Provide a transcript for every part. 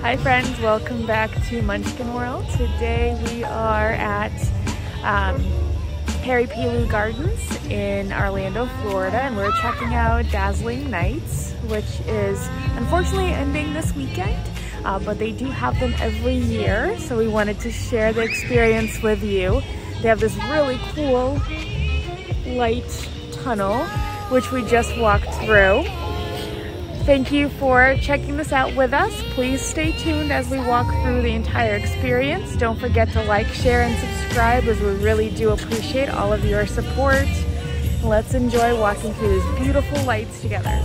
Hi friends, welcome back to Munchkin World. Today we are at Harry P. Lou Gardens in Orlando, Florida, and we're checking out Dazzling Nights, which is unfortunately ending this weekend, but they do have them every year, so we wanted to share the experience with you. They have this really cool light tunnel, which we just walked through. Thank you for checking this out with us. Please stay tuned as we walk through the entire experience. Don't forget to like, share, and subscribe, as we really do appreciate all of your support. Let's enjoy walking through these beautiful lights together.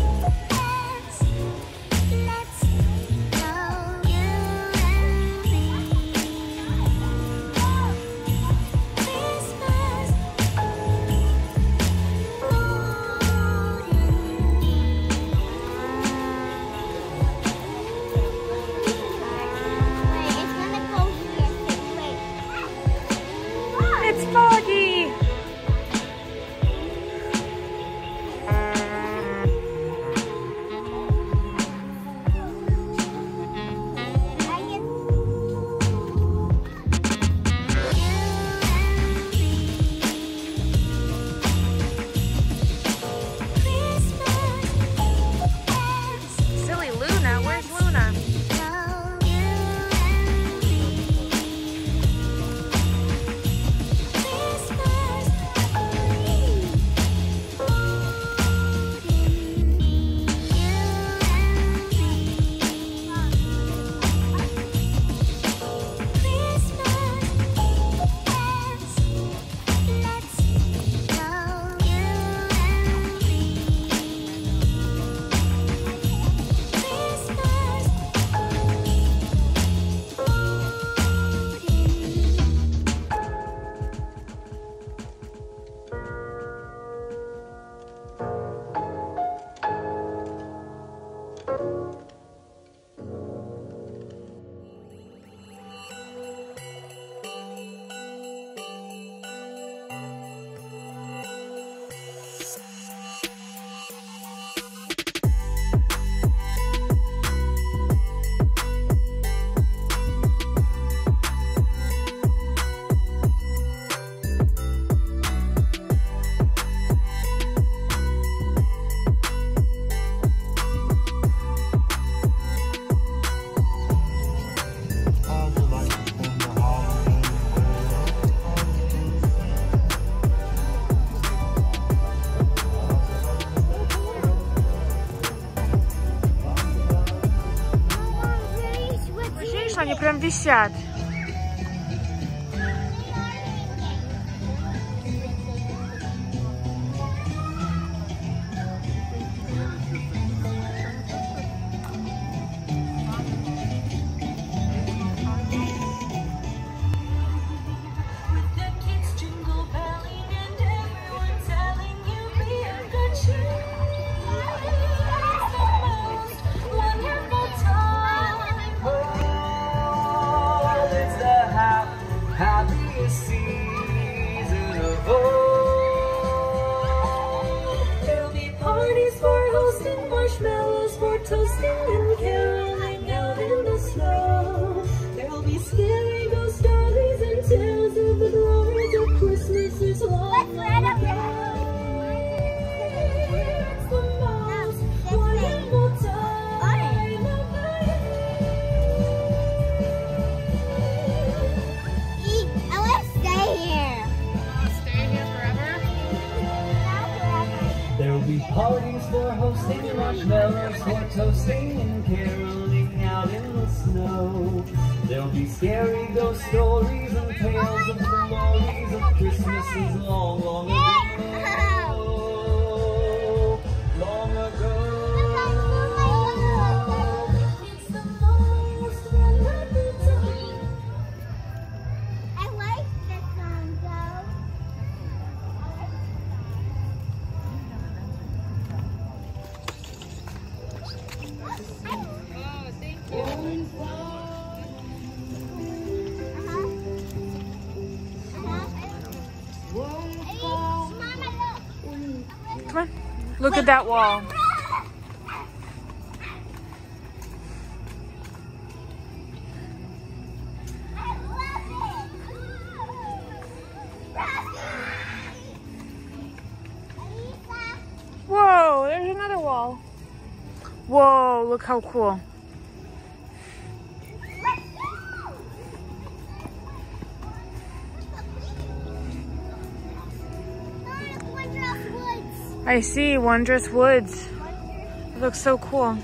Они прям висят. Marshmallows for toasting and caroling out in the snow. There will be scary ghost stories and tales of the glories of Christmas is long ago. Parties for hosting, marshmallows for toasting, and caroling out in the snow. There'll be scary ghost stories and tales of the glories of Christmases long ago. Long ago. It's the most wonderful time. I like this song though. Come on, look at that wall. Whoa, look how cool. I see Wondrous Woods. It looks so cool.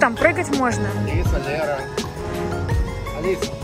Там прыгать можно. Алиса, Лера. Алиса.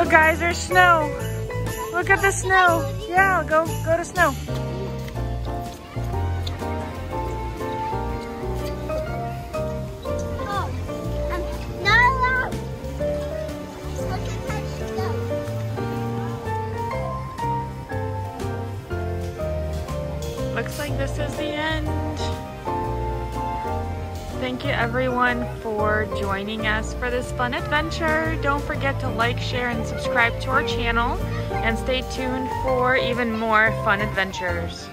Look guys, there's snow. Look at the snow. Yeah, go to snow. Looks like this is the end. Thank you everyone for joining us for this fun adventure. Don't forget to like, share, and subscribe to our channel, and stay tuned for even more fun adventures.